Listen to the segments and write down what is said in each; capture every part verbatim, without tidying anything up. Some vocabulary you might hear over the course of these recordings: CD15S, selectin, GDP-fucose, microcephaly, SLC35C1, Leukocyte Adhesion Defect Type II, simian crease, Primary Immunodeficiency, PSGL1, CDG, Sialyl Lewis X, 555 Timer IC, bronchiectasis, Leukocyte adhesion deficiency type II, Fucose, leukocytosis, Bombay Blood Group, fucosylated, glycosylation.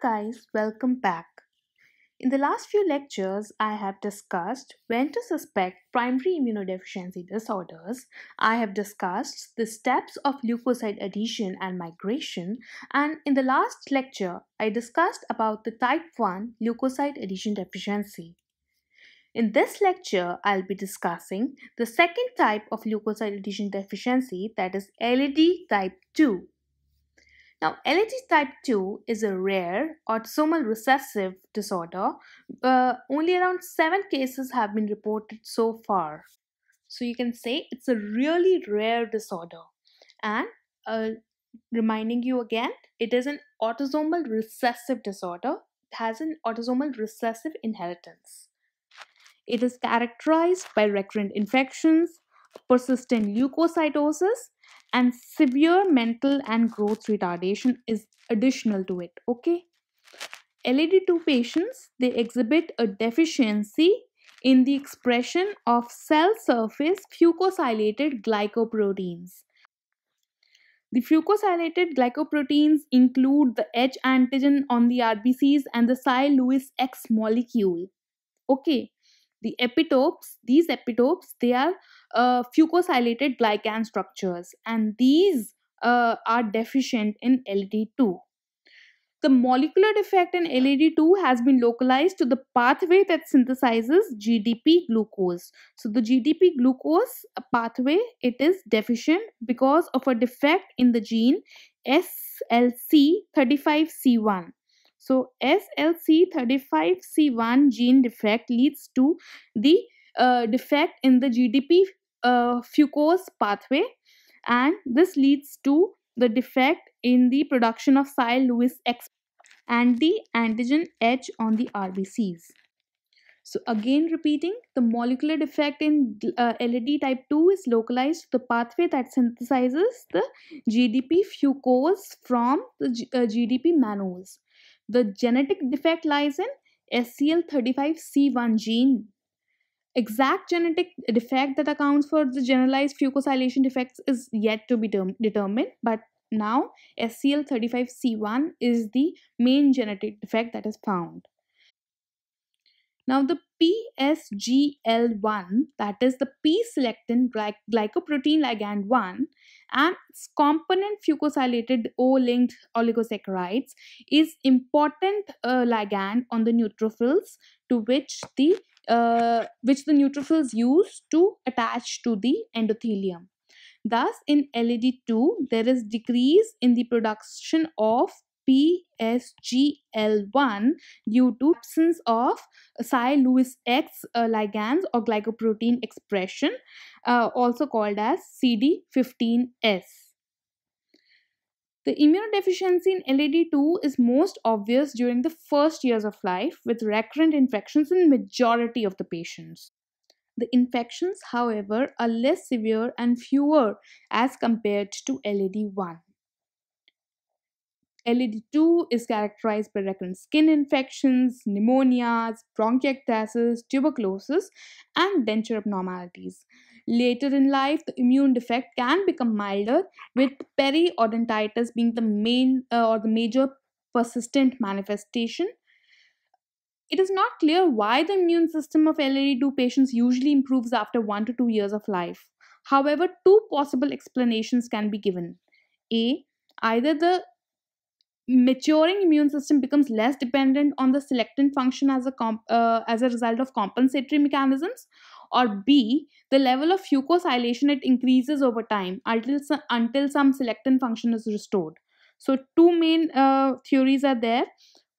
guys, welcome back. In the last few lectures, I have discussed when to suspect primary immunodeficiency disorders. I have discussed the steps of leukocyte adhesion and migration, and in the last lecture, I discussed about the type one leukocyte adhesion deficiency. In this lecture, I'll be discussing the second type of leukocyte adhesion deficiency, that is L A D type two. Now, L A D type two is a rare autosomal recessive disorder. Uh, only around seven cases have been reported so far. So you can say it's a really rare disorder. And uh, reminding you again, it is an autosomal recessive disorder. It has an autosomal recessive inheritance. It is characterized by recurrent infections, persistent leukocytosis, and severe mental and growth retardation is additional to it. Okay, L A D two patients, they exhibit a deficiency in the expression of cell surface fucosylated glycoproteins. The fucosylated glycoproteins include the H antigen on the R B Cs and the Sialyl Lewis X molecule. Okay, the epitopes, these epitopes, they are uh, fucosylated glycan structures, and these uh, are deficient in L A D two. The molecular defect in L A D two has been localized to the pathway that synthesizes G D P glucose. So the G D P glucose pathway, it is deficient because of a defect in the gene S L C thirty-five C one. So S L C thirty-five C one gene defect leads to the uh, defect in the G D P uh, fucose pathway, and this leads to the defect in the production of Sialyl Lewis X and the antigen H on the R B Cs. So again repeating, the molecular defect in uh, L A D type two is localized to the pathway that synthesizes the G D P fucose from the G uh, G D P mannose. The genetic defect lies in S C L thirty-five C one gene. Exact genetic defect that accounts for the generalized fucosylation defects is yet to be determined, but now S C L thirty-five C one is the main genetic defect that is found. Now the P S G L one, that is the P-selectin glycoprotein ligand one, and its component fucosylated O-linked oligosaccharides is important uh, ligand on the neutrophils, to which the uh, which the neutrophils use to attach to the endothelium. Thus, in L A D two, there is decrease in the production of P S G L one due to absence of Sialyl Lewis X uh, ligands or glycoprotein expression, uh, also called as C D fifteen S. The immunodeficiency in L A D two is most obvious during the first years of life, with recurrent infections in majority of the patients. The infections, however, are less severe and fewer as compared to L A D one. L A D two is characterized by recurrent skin infections, pneumonias, bronchiectasis, tuberculosis, and denture abnormalities. Later in life, the immune defect can become milder, with periodontitis being the main uh, or the major persistent manifestation. It is not clear why the immune system of L A D two patients usually improves after one to two years of life. However, two possible explanations can be given. A, either the maturing immune system becomes less dependent on the selectin function as a comp uh, as a result of compensatory mechanisms, or B, the level of fucosylation, it increases over time until some, until some selectin function is restored. So two main uh, theories are there.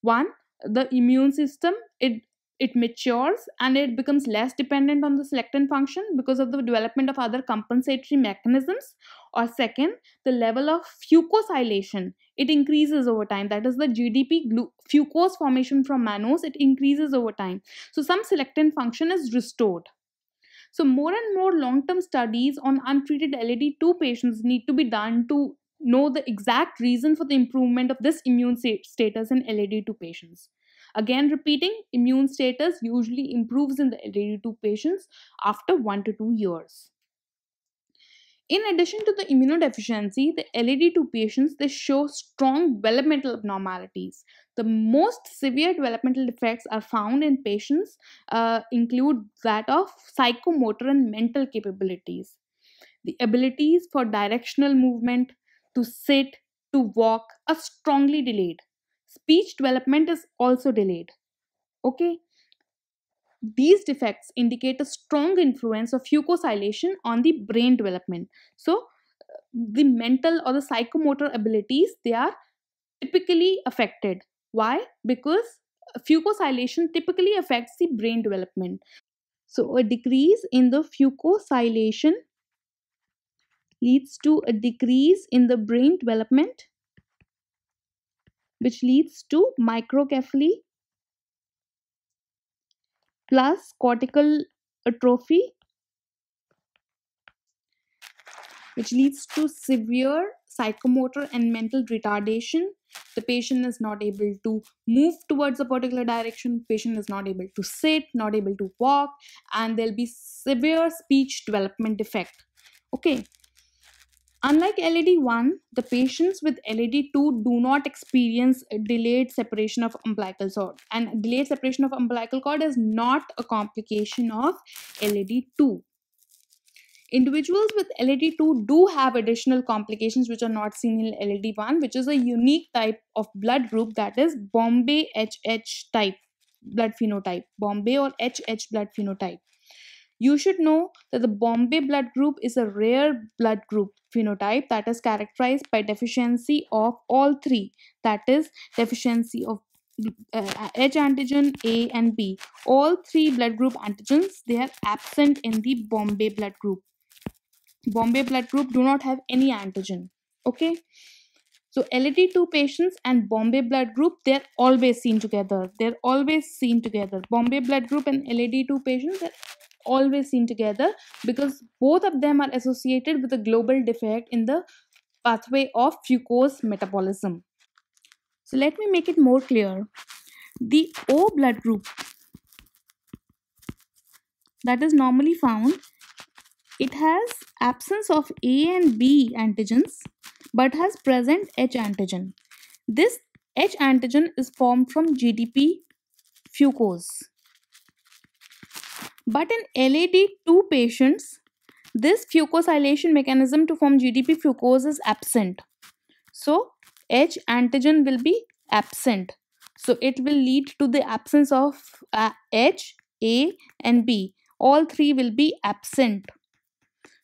One, the immune system, it it matures and it becomes less dependent on the selectin function because of the development of other compensatory mechanisms. Or second, the level of fucosylation, it increases over time. That is the G D P fucose formation from mannose, it increases over time. So some selectin function is restored. So more and more long-term studies on untreated L A D two patients need to be done to know the exact reason for the improvement of this immune status in L A D two patients. Again repeating, immune status usually improves in the L A D two patients after one to two years. In addition to the immunodeficiency, the L A D two patients, they show strong developmental abnormalities. The most severe developmental defects are found in patients uh, include that of psychomotor and mental capabilities. The abilities for directional movement, to sit, to walk are strongly delayed. Speech development is also delayed. Okay. These defects indicate a strong influence of fucosylation on the brain development. So the mental or the psychomotor abilities, they are typically affected. Why? Because fucosylation typically affects the brain development. So a decrease in the fucosylation leads to a decrease in the brain development, which leads to microcephaly plus cortical atrophy, which leads to severe psychomotor and mental retardation. The patient is not able to move towards a particular direction, patient is not able to sit, not able to walk, and there'll be severe speech development defect. Okay. Unlike L A D one, the patients with L A D two do not experience delayed separation of umbilical cord, and delayed separation of umbilical cord is not a complication of L A D two. Individuals with L A D two do have additional complications which are not seen in L A D one, which is a unique type of blood group, that is Bombay H H type blood phenotype, Bombay or H H blood phenotype. You should know that the Bombay blood group is a rare blood group phenotype that is characterized by deficiency of all three, that is deficiency of uh, H antigen, A and B. All three blood group antigens, they are absent in the Bombay blood group. Bombay blood group do not have any antigen. Okay. So L A D two patients and Bombay blood group, they're always seen together. They're always seen together. Bombay blood group and L A D two patients, they're always seen together because both of them are associated with a global defect in the pathway of fucose metabolism. So let me make it more clear. The O blood group that is normally found, it has absence of A and B antigens but has present H antigen. This H antigen is formed from G D P fucose. But in L A D two patients, this fucosylation mechanism to form G D P fucose is absent. So H antigen will be absent. So it will lead to the absence of uh, H, A and B. All three will be absent.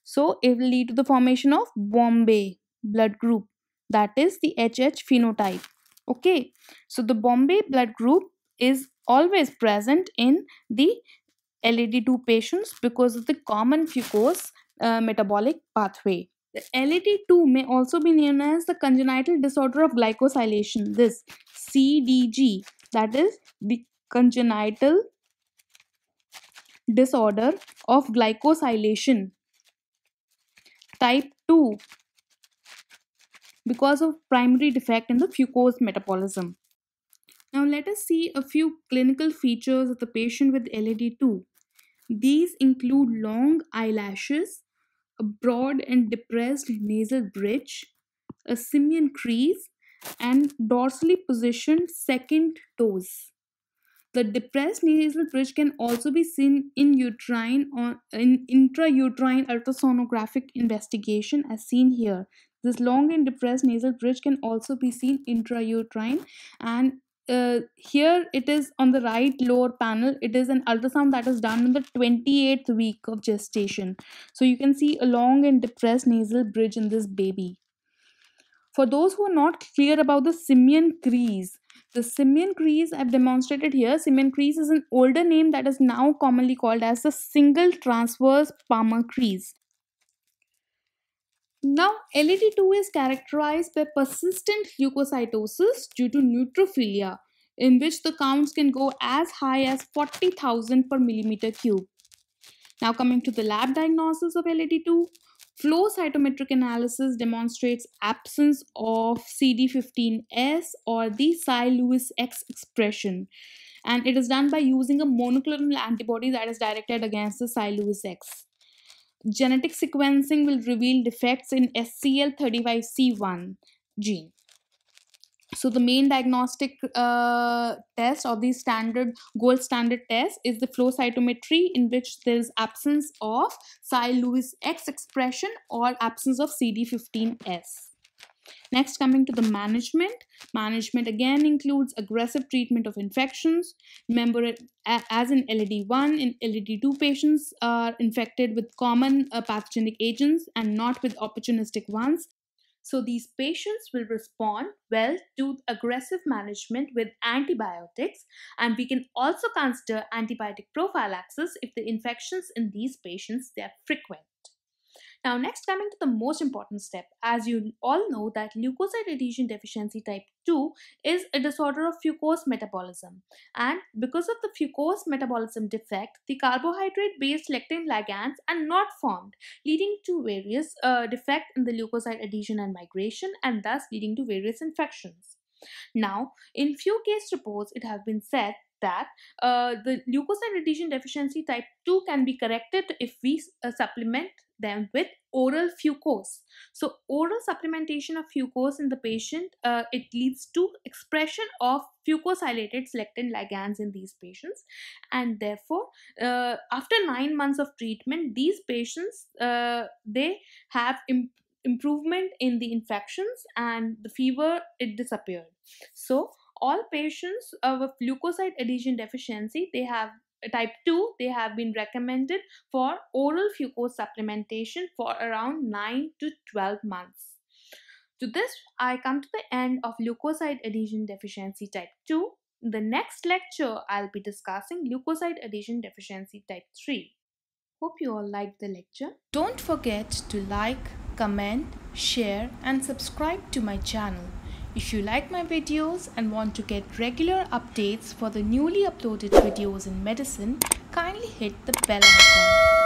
So it will lead to the formation of Bombay blood group, that is the H H phenotype. Okay. So the Bombay blood group is always present in the L A D two patients because of the common fucose uh, metabolic pathway. The L A D two may also be known as the congenital disorder of glycosylation, this C D G, that is the congenital disorder of glycosylation type two because of primary defect in the fucose metabolism. Now let us see a few clinical features of the patient with L A D two. These include long eyelashes, a broad and depressed nasal bridge, a simian crease, and dorsally positioned second toes. The depressed nasal bridge can also be seen in uterine or in intrauterine ultrasonographic investigation as seen here. This long and depressed nasal bridge can also be seen intrauterine, and Uh, here it is on the right lower panel. It is an ultrasound that is done in the twenty-eighth week of gestation. So you can see a long and depressed nasal bridge in this baby. For those who are not clear about the simian crease, the simian crease I've demonstrated here. Simian crease is an older name that is now commonly called as the single transverse palmar crease. Now, L A D two is characterized by persistent leukocytosis due to neutrophilia, in which the counts can go as high as forty thousand per millimeter cube. Now, coming to the lab diagnosis of L A D two, flow cytometric analysis demonstrates absence of C D fifteen S or the Sialyl Lewis X expression, and it is done by using a monoclonal antibody that is directed against the Sialyl Lewis X. Genetic sequencing will reveal defects in S C L thirty-five C one gene. So the main diagnostic uh, test, or the standard gold standard test, is the flow cytometry, in which there is absence of Sialyl Lewis X expression or absence of C D fifteen S. Next, coming to the management. Management again includes aggressive treatment of infections. Remember, as in L A D one, in L A D two patients are infected with common uh, pathogenic agents and not with opportunistic ones. So these patients will respond well to aggressive management with antibiotics, and we can also consider antibiotic prophylaxis if the infections in these patients they are frequent. Now, next, coming to the most important step. As you all know, that leukocyte adhesion deficiency type two is a disorder of fucose metabolism, and because of the fucose metabolism defect, the carbohydrate-based lectin ligands are not formed, leading to various uh, defects in the leukocyte adhesion and migration, and thus leading to various infections. Now, in few case reports, it has been said that uh, the leukocyte adhesion deficiency type two can be corrected if we uh, supplement them with oral fucose. So oral supplementation of fucose in the patient, uh, it leads to expression of fucosylated lectin ligands in these patients, and therefore uh, after nine months of treatment, these patients uh, they have imp improvement in the infections, and the fever, it disappeared. So all patients with leukocyte adhesion deficiency, they have type two, they have been recommended for oral fucose supplementation for around nine to twelve months. To this, I come to the end of leukocyte adhesion deficiency type two. In the next lecture, I'll be discussing leukocyte adhesion deficiency type three. Hope you all liked the lecture. Don't forget to like, comment, share and subscribe to my channel. If you like my videos and want to get regular updates for the newly uploaded videos in medicine, kindly hit the bell icon.